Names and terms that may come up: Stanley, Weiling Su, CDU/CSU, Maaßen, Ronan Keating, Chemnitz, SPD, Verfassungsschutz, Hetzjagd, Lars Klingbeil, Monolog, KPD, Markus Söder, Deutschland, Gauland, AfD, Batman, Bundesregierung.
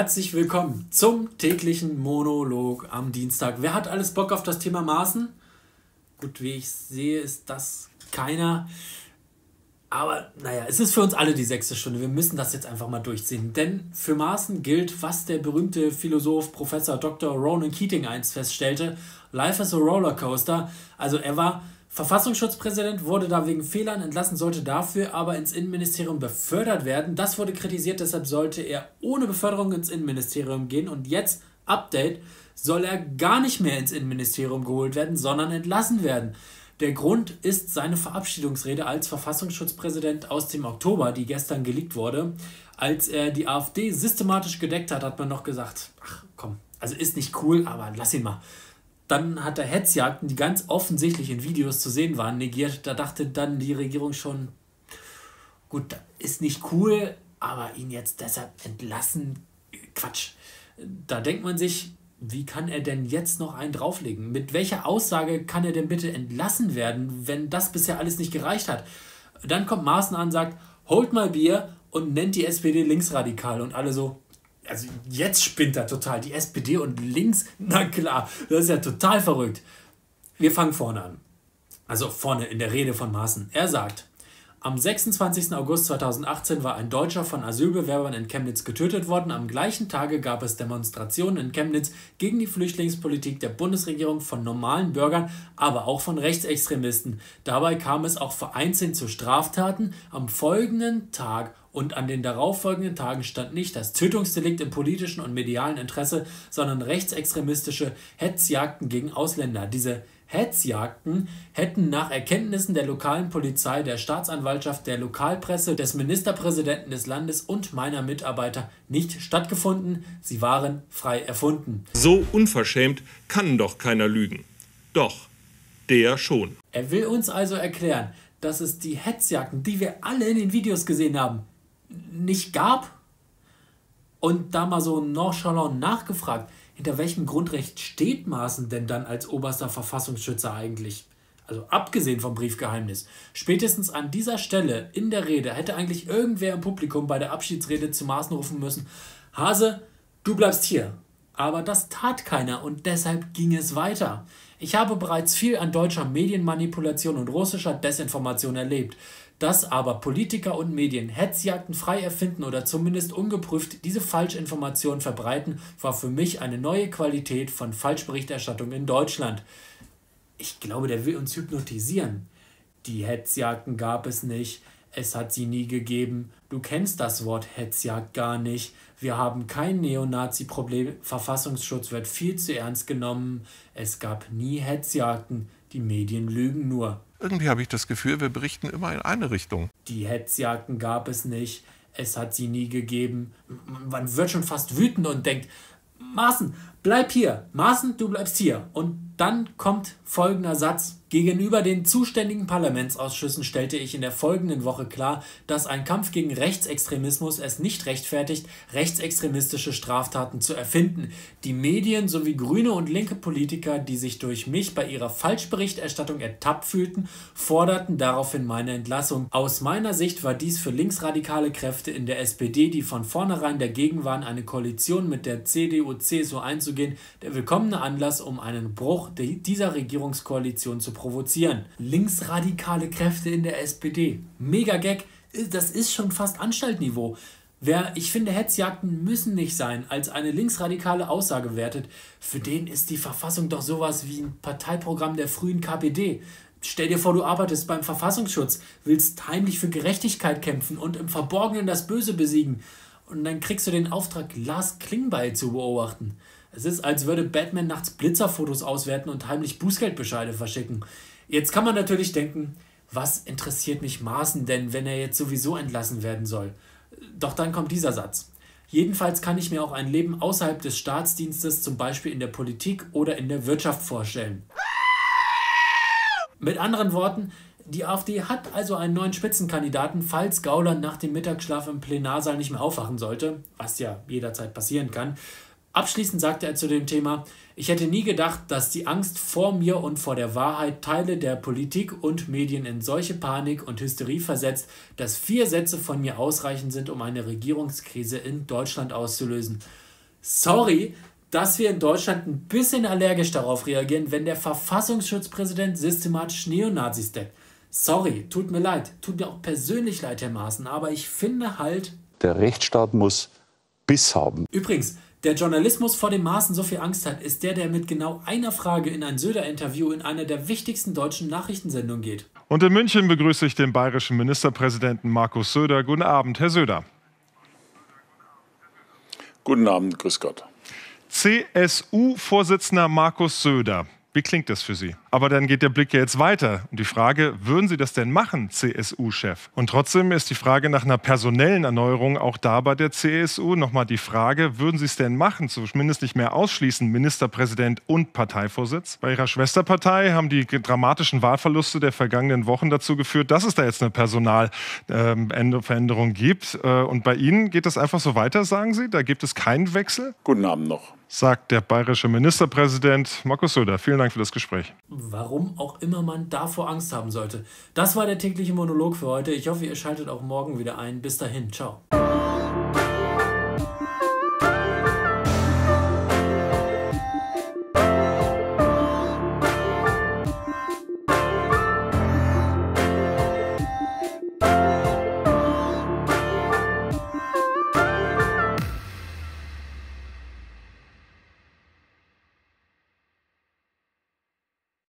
Herzlich willkommen zum täglichen Monolog am Dienstag. Wer hat alles Bock auf das Thema Maaßen? Gut, wie ich sehe, ist das keiner. Aber naja, es ist für uns alle die sechste Stunde. Wir müssen das jetzt einfach mal durchziehen. Denn für Maaßen gilt, was der berühmte Philosoph Professor Dr. Ronan Keating einst feststellte: Life is a Rollercoaster. Also er war Verfassungsschutzpräsident, wurde da wegen Fehlern entlassen, sollte dafür aber ins Innenministerium befördert werden. Das wurde kritisiert, deshalb sollte er ohne Beförderung ins Innenministerium gehen. Und jetzt, Update, soll er gar nicht mehr ins Innenministerium geholt werden, sondern entlassen werden. Der Grund ist seine Verabschiedungsrede als Verfassungsschutzpräsident aus dem Oktober, die gestern geleakt wurde. Als er die AfD systematisch gedeckt hat, hat man noch gesagt, ach komm, also ist nicht cool, aber lass ihn mal. Dann hat er Hetzjagden, die ganz offensichtlich in Videos zu sehen waren, negiert. Da dachte dann die Regierung schon, gut, ist nicht cool, aber ihn jetzt deshalb entlassen, Quatsch. Da denkt man sich, wie kann er denn jetzt noch einen drauflegen? Mit welcher Aussage kann er denn bitte entlassen werden, wenn das bisher alles nicht gereicht hat? Dann kommt Maaßen an, sagt, holt mal Bier und nennt die SPD linksradikal und alle so, also jetzt spinnt er total. Die SPD und links, na klar, das ist ja total verrückt. Wir fangen vorne an. Also vorne in der Rede von Maaßen. Er sagt, am 26. August 2018 war ein Deutscher von Asylbewerbern in Chemnitz getötet worden. Am gleichen Tage gab es Demonstrationen in Chemnitz gegen die Flüchtlingspolitik der Bundesregierung von normalen Bürgern, aber auch von Rechtsextremisten. Dabei kam es auch vereinzelt zu Straftaten. Am folgenden Tag und an den darauffolgenden Tagen stand nicht das Tötungsdelikt im politischen und medialen Interesse, sondern rechtsextremistische Hetzjagden gegen Ausländer. Diese Hetzjagden hätten nach Erkenntnissen der lokalen Polizei, der Staatsanwaltschaft, der Lokalpresse, des Ministerpräsidenten des Landes und meiner Mitarbeiter nicht stattgefunden. Sie waren frei erfunden. So unverschämt kann doch keiner lügen. Doch, der schon. Er will uns also erklären, dass es die Hetzjagden, die wir alle in den Videos gesehen haben, nicht gab? Und da mal so nonchalant nachgefragt, hinter welchem Grundrecht steht Maaßen denn dann als oberster Verfassungsschützer eigentlich? Also abgesehen vom Briefgeheimnis. Spätestens an dieser Stelle in der Rede hätte eigentlich irgendwer im Publikum bei der Abschiedsrede zu Maaßen rufen müssen, Hase, du bleibst hier. Aber das tat keiner und deshalb ging es weiter. Ich habe bereits viel an deutscher Medienmanipulation und russischer Desinformation erlebt. Dass aber Politiker und Medien Hetzjagden frei erfinden oder zumindest ungeprüft diese Falschinformationen verbreiten, war für mich eine neue Qualität von Falschberichterstattung in Deutschland. Ich glaube, der will uns hypnotisieren. Die Hetzjagden gab es nicht. Es hat sie nie gegeben. Du kennst das Wort Hetzjagd gar nicht. Wir haben kein Neonazi-Problem. Verfassungsschutz wird viel zu ernst genommen. Es gab nie Hetzjagden. Die Medien lügen nur. Irgendwie habe ich das Gefühl, wir berichten immer in eine Richtung. Die Hetzjagden gab es nicht. Es hat sie nie gegeben. Man wird schon fast wütend und denkt, Maaßen, bleib hier. Maaßen, du bleibst hier. Und dann kommt folgender Satz. Gegenüber den zuständigen Parlamentsausschüssen stellte ich in der folgenden Woche klar, dass ein Kampf gegen Rechtsextremismus es nicht rechtfertigt, rechtsextremistische Straftaten zu erfinden. Die Medien sowie grüne und linke Politiker, die sich durch mich bei ihrer Falschberichterstattung ertappt fühlten, forderten daraufhin meine Entlassung. Aus meiner Sicht war dies für linksradikale Kräfte in der SPD, die von vornherein dagegen waren, eine Koalition mit der CDU/CSU einzugehen, der willkommene Anlass, um einen Bruch dieser Regierungskoalition zu provozieren. Linksradikale Kräfte in der SPD. Mega Gag, das ist schon fast Anstaltniveau. Ich finde, Hetzjagden müssen nicht sein, als eine linksradikale Aussage wertet. Für den ist die Verfassung doch sowas wie ein Parteiprogramm der frühen KPD. Stell dir vor, du arbeitest beim Verfassungsschutz, willst heimlich für Gerechtigkeit kämpfen und im Verborgenen das Böse besiegen. Und dann kriegst du den Auftrag, Lars Klingbeil zu beobachten. Es ist, als würde Batman nachts Blitzerfotos auswerten und heimlich Bußgeldbescheide verschicken. Jetzt kann man natürlich denken, was interessiert mich Maaßen denn, wenn er jetzt sowieso entlassen werden soll? Doch dann kommt dieser Satz. Jedenfalls kann ich mir auch ein Leben außerhalb des Staatsdienstes, zum Beispiel in der Politik oder in der Wirtschaft vorstellen. Mit anderen Worten, die AfD hat also einen neuen Spitzenkandidaten, falls Gauland nach dem Mittagsschlaf im Plenarsaal nicht mehr aufwachen sollte, was ja jederzeit passieren kann. Abschließend sagte er zu dem Thema, ich hätte nie gedacht, dass die Angst vor mir und vor der Wahrheit Teile der Politik und Medien in solche Panik und Hysterie versetzt, dass 4 Sätze von mir ausreichend sind, um eine Regierungskrise in Deutschland auszulösen. sorry, dass wir in Deutschland ein bisschen allergisch darauf reagieren, wenn der Verfassungsschutzpräsident systematisch Neonazis deckt. Sorry, tut mir leid. Tut mir auch persönlich leid, Herr Maaßen, aber ich finde halt... Der Rechtsstaat muss Biss haben. Übrigens, der Journalismus, vor dem Maaßen so viel Angst hat, ist der mit genau einer Frage in ein Söder-Interview in einer der wichtigsten deutschen Nachrichtensendungen geht. Und in München begrüße ich den bayerischen Ministerpräsidenten Markus Söder. Guten Abend, Herr Söder. Guten Abend, grüß Gott. CSU-Vorsitzender Markus Söder. Wie klingt das für Sie? Aber dann geht der Blick ja jetzt weiter. Und die Frage, würden Sie das denn machen, CSU-Chef? Und trotzdem ist die Frage nach einer personellen Erneuerung auch da bei der CSU. Nochmal die Frage, würden Sie es denn machen? Zumindest nicht mehr ausschließen, Ministerpräsident und Parteivorsitz. Bei Ihrer Schwesterpartei haben die dramatischen Wahlverluste der vergangenen Wochen dazu geführt, dass es da jetzt eine Personalveränderung gibt. Und bei Ihnen geht das einfach so weiter, sagen Sie? Da gibt es keinen Wechsel? Guten Abend noch, sagt der bayerische Ministerpräsident Markus Söder. Vielen Dank für das Gespräch. Warum auch immer man davor Angst haben sollte. Das war der tägliche Monolog für heute. Ich hoffe, ihr schaltet auch morgen wieder ein. Bis dahin, ciao.